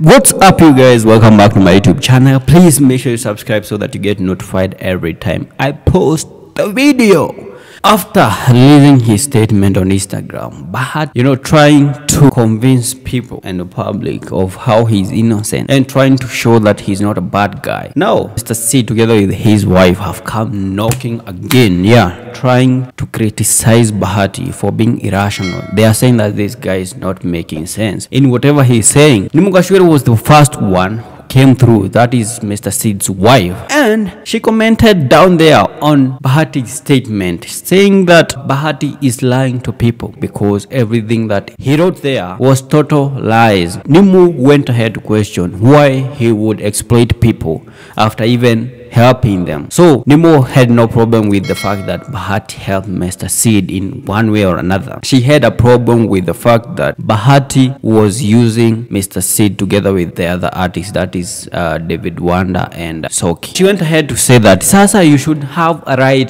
What's up, you guys? Welcome back to my YouTube channel. Please make sure you subscribe so that you get notified every time I post the video. After releasing his statement on Instagram, Bahati, trying to convince people and the public of how he's innocent and trying to show that he's not a bad guy. Now, Mr. Seed together with his wife have come knocking again, trying to criticize Bahati for being irrational. They are saying that this guy is not making sense in whatever he's saying. Nimugashere was the first one who came through, that is Mr. Seed's wife, and she commented down there on Bahati's statement saying that Bahati is lying to people because everything that he wrote there was total lies. Nimu went ahead to question why he would exploit people after even helping them. So Nimu had no problem with the fact that Bahati helped Mr. Seed in one way or another. She had a problem with the fact that Bahati was using Mr. Seed together with the other artists, that is David Wanda and Soki. She went ahead to say that sasa you should have a right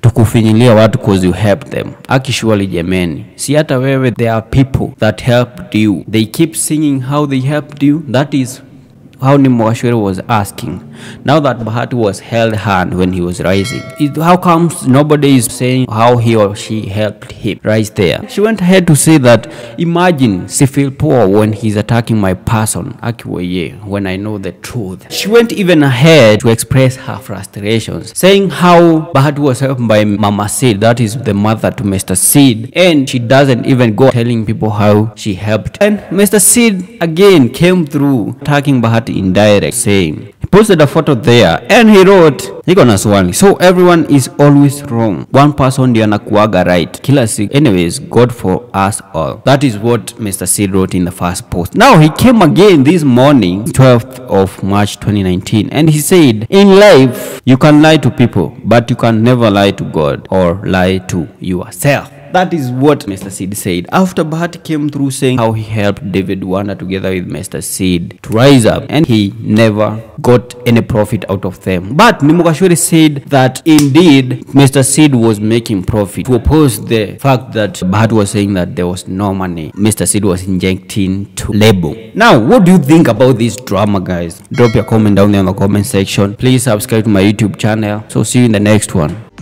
to kufinyilia watu cause you helped them. Akishuali jameni, si hata wewe, there are people that helped you. They keep singing how they helped you. That is how Nimugashere was asking. Now that Bahati was held hand when he was rising, how comes nobody is saying how he or she helped him rise there? She went ahead to say that imagine she feel poor when he's attacking my person, akiweye, when I know the truth. She went even ahead to express her frustrations, saying how Bahati was helped by Mama Sid, that is the mother to Mr. Seed, and she doesn't even go telling people how she helped. And Mr. Seed again came through attacking Bahati indirect, saying he posted a photo there and he wrote nikonaswali, so everyone is always wrong, one person ndiye anakuaga right kila siku, anyways God for us all. That is what Mr. Seed wrote in the first post. Now he came again this morning, 12th of March 2019, and he said in life you can lie to people but you can never lie to God or lie to yourself. That is what Mr. Seed said after Bahati came through saying how he helped David Wanda together with Mr. Seed to rise up and he never got any profit out of them. But Nimugashere said that indeed Mr. Seed was making profit, to oppose the fact that Bahati was saying that there was no money Mr. Seed was injecting to labor. Now, what do you think about this drama, guys? Drop your comment down there in the comment section. Please subscribe to my YouTube channel. So see you in the next one.